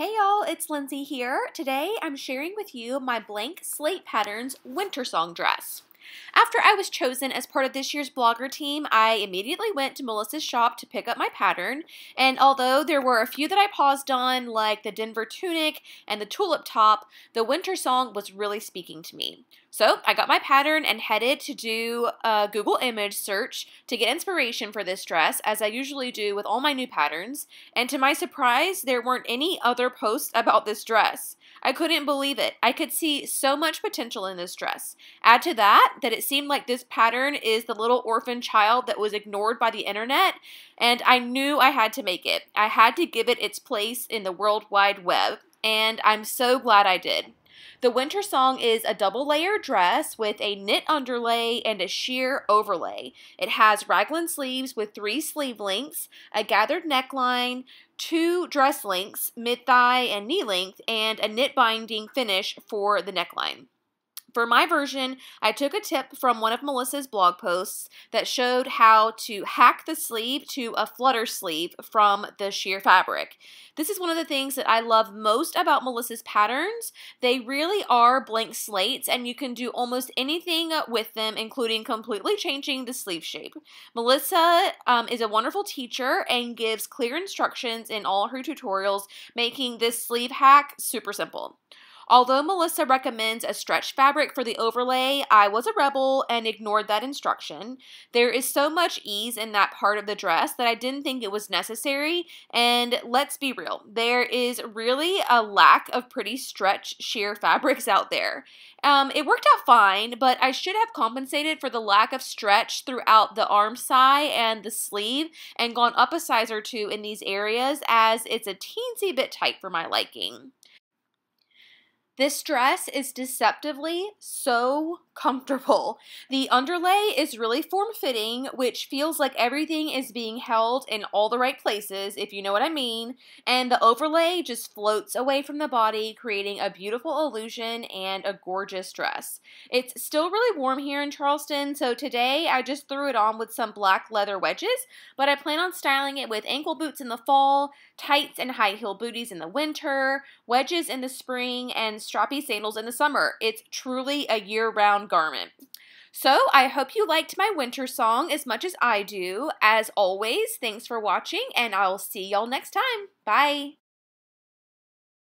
Hey y'all, it's Lindsay here. Today I'm sharing with you my Blank Slate Patterns Wintersong dress. After I was chosen as part of this year's blogger team, I immediately went to Melissa's shop to pick up my pattern, and although there were a few that I paused on, like the Denver tunic and the tulip top, the Wintersong was really speaking to me. So I got my pattern and headed to do a Google image search to get inspiration for this dress, as I usually do with all my new patterns, and to my surprise, there weren't any other posts about this dress. I couldn't believe it. I could see so much potential in this dress. Add to that it seemed like this pattern is the little orphan child that was ignored by the internet, and I knew I had to make it. I had to give it its place in the World Wide Web, and I'm so glad I did. The Wintersong is a double-layered dress with a knit underlay and a sheer overlay. It has raglan sleeves with 3 sleeve lengths, a gathered neckline, 2 dress lengths, mid-thigh and knee length, and a knit binding finish for the neckline. For my version, I took a tip from one of Melissa's blog posts that showed how to hack the sleeve to a flutter sleeve from the sheer fabric. This is one of the things that I love most about Melissa's patterns. They really are blank slates, and you can do almost anything with them, including completely changing the sleeve shape. Melissa is a wonderful teacher and gives clear instructions in all her tutorials, making this sleeve hack super simple. Although Melissa recommends a stretch fabric for the overlay, I was a rebel and ignored that instruction. There is so much ease in that part of the dress that I didn't think it was necessary, and let's be real, there is really a lack of pretty stretch sheer fabrics out there. It worked out fine, but I should have compensated for the lack of stretch throughout the arm side and the sleeve and gone up a size or two in these areas, as it's a teensy bit tight for my liking. This dress is deceptively so comfortable. The underlay is really form-fitting, which feels like everything is being held in all the right places, if you know what I mean, and the overlay just floats away from the body, creating a beautiful illusion and a gorgeous dress. It's still really warm here in Charleston, so today I just threw it on with some black leather wedges, but I plan on styling it with ankle boots in the fall, tights and high heel booties in the winter, wedges in the spring, and strappy sandals in the summer. It's truly a year-round garment. So I hope you liked my Wintersong as much as I do. As always, thanks for watching, and I'll see y'all next time. Bye!